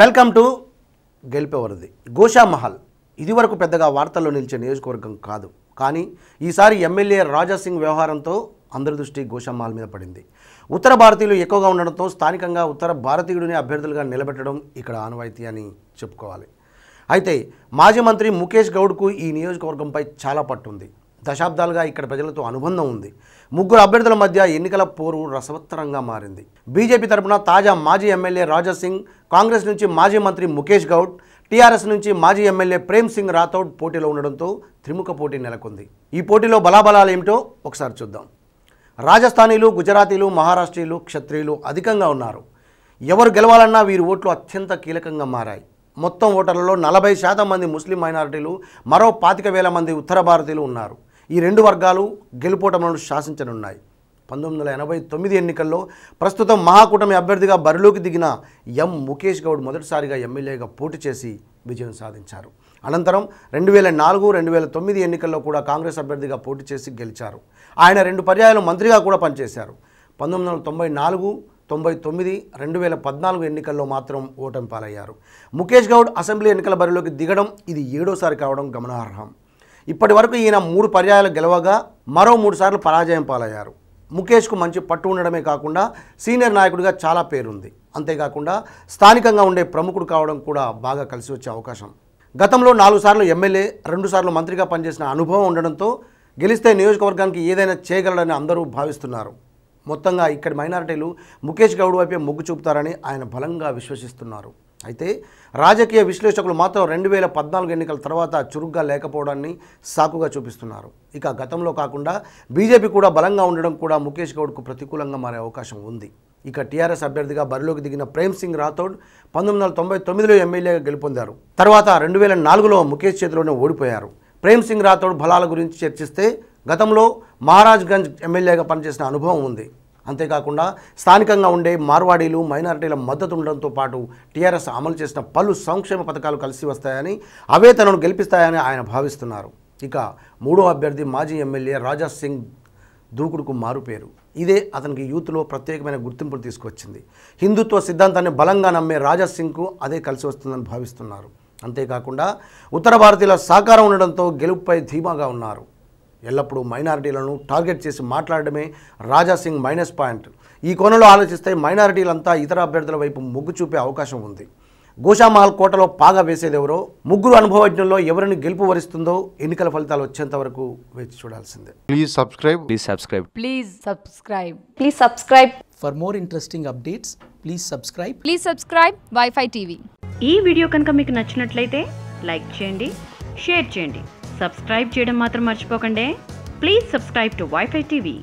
Welcome to గెల్పేవరది Goshamahal ఇదివరకు పెద్దగా వార్తల్లో నిలిచే నియోజకవర్గం కాదు కానీ ఈసారి ఎమ్మెల్యే రాజా సింగ్ వ్యవహారంతో అందరి దృష్టి గోషామహల్ మీద పడింది. ఉత్తర భారతీయులు ఎక్కువగా ఉండడంతో స్థానికంగా ఉత్తర భారతీయుడిని అభ్యర్థులుగా నిలబెట్టడం ఇక్కడ ఆనవాయితీ అని చెప్పుకోవాలి. అయితే మాజీ మంత్రి ముఖేష్ గౌడ్కు ఈ నియోజకవర్గంపై చాలా పట్టుంది. దశాబ్దాలుగా ఇక్కడ ప్రజలతో అనుబంధం ఉంది. ముగ్గురు అభ్యర్థుల మధ్య ఎన్నికల పోరు రసవత్తరంగా మారింది. బీజేపీ తరపున తాజా మాజీ ఎమ్మెల్యే రాజా సింగ్, కాంగ్రెస్ నుంచి మాజీ మంత్రి ముఖేష్ గౌడ్, టీఆర్ఎస్ నుంచి మాజీ ఎమ్మెల్యే ప్రేమ్ సింగ్ రాథోడ్ పోటీలో ఉండడంతో త్రిముఖ పోటీ నెలకొంది. ఈ పోటీలో బలాబలాలు ఏమిటో ఒకసారి చూద్దాం. రాజస్థానీలు, గుజరాతీలు, మహారాష్ట్రీయులు, క్షత్రియులు అధికంగా ఉన్నారు. ఎవరు గెలవాలన్నా వీరి ఓట్లు అత్యంత కీలకంగా మారాయి. మొత్తం ఓటర్లలో 40% మంది ముస్లిం మైనారిటీలు, మరో 25,000 మంది ఉత్తర భారతీయులు ఉన్నారు. ఈ రెండు వర్గాలు గెలుపోటములను శాసించనున్నాయి. 1989 ఎన్నికల్లో ప్రస్తుతం మహాకూటమి అభ్యర్థిగా బరిలోకి దిగిన ముఖేష్ గౌడ్ మొదటిసారిగా ఎమ్మెల్యేగా పోటీ చేసి విజయం సాధించారు. అనంతరం 2004, 2009 ఎన్నికల్లో కూడా కాంగ్రెస్ అభ్యర్థిగా పోటీ చేసి గెలిచారు. ఆయన 2 పర్యాయాలు మంత్రిగా కూడా పనిచేశారు. 1994, 1999, 2014 ఎన్నికల్లో మాత్రం ఓటమి పాలయ్యారు. ముఖేష్ గౌడ్ అసెంబ్లీ ఎన్నికల బరిలోకి దిగడం ఇది 7వ సారి కావడం గమనార్హం. ఇప్పటి వరకు ఈయన 3 పర్యాయాలు గెలవగా మరో 3 సార్లు పరాజయం పాలయ్యారు. ముఖేష్కు మంచి పట్టు ఉండడమే కాకుండా సీనియర్ నాయకుడిగా చాలా పేరుంది. అంతేకాకుండా స్థానికంగా ఉండే ప్రముఖుడు కావడం కూడా బాగా కలిసి వచ్చే అవకాశం. గతంలో 4 సార్లు ఎమ్మెల్యే, 2 సార్లు మంత్రిగా పనిచేసిన అనుభవం ఉండడంతో గెలిస్తే నియోజకవర్గానికి ఏదైనా చేయగలడని అందరూ భావిస్తున్నారు. మొత్తంగా ఇక్కడి మైనారిటీలు ముఖేష్ గౌడ్ వైపే మొగ్గు చూపుతారని ఆయన బలంగా విశ్వసిస్తున్నారు. అయితే రాజకీయ విశ్లేషకులు మాత్రం 2014 ఎన్నికల తర్వాత చురుగ్గా లేకపోవడాన్ని సాకుగా చూపిస్తున్నారు. ఇక గతంలో కాకుండా బీజేపీ కూడా బలంగా ఉండడం కూడా ముఖేష్ గౌడ్కు ప్రతికూలంగా మారే అవకాశం ఉంది. ఇక టీఆర్ఎస్ అభ్యర్థిగా బరిలోకి దిగిన ప్రేమ్ సింగ్ రాథోడ్ 1999లో ఎమ్మెల్యేగా గెలుపొందారు. తర్వాత 2004లో ముఖేష్ చేతిలోనే ఓడిపోయారు. ప్రేమ్ సింగ్ రాథోడ్ బలాల గురించి చర్చిస్తే గతంలో మహారాజ్గంజ్ ఎమ్మెల్యేగా పనిచేసిన అనుభవం ఉంది. అంతేకాకుండా స్థానికంగా ఉండే మార్వాడీలు, మైనారిటీల మద్దతు ఉండడంతో పాటు టీఆర్ఎస్ అమలు చేసిన పలు సంక్షేమ పథకాలు కలిసి వస్తాయని, అవే తనను గెలిపిస్తాయని ఆయన భావిస్తున్నారు. ఇక 3వ అభ్యర్థి మాజీ ఎమ్మెల్యే రాజా సింగ్ దూకుడుకు మారుపేరు. ఇదే అతనికి యూత్లో ప్రత్యేకమైన గుర్తింపును తీసుకొచ్చింది. హిందుత్వ సిద్ధాంతాన్ని బలంగా నమ్మే రాజా సింగ్కు అదే కలిసి వస్తుందని భావిస్తున్నారు. అంతేకాకుండా ఉత్తర భారతీయుల సహకారం ఉండడంతో గెలుపుపై ధీమాగా ఉన్నారు. ఎల్లప్పుడూ మైనారిటీలను టార్గెట్ చేసి మాట్లాడడమే రాజా సింగ్ మైనస్ పాయింట్. ఈ కోణంలో ఆలోచిస్తే మైనారిటీలంతా ఇతర అభ్యర్థుల వైపు మొగ్గు చూపే అవకాశం ఉంది. గోషామహల్ కోటలో పాగా వేసేదెవరో, ముగ్గురు అనుభవజ్ఞుల్లో ఎవరిని గెలుపు వరిస్తుందో ఎన్నికల ఫలితాలు వచ్చేంత వరకు వేచి చూడాల్సిందే. Please subscribe for more interesting updates. Please subscribe wifi TV. ఈ వీడియో కనుక మీకు నచ్చినట్లయితే లైక్ చేయండి, షేర్ చేయండి, సబ్స్క్రైబ్ చేయడం మాత్రం మర్చిపోకండి. Please subscribe to wifi TV.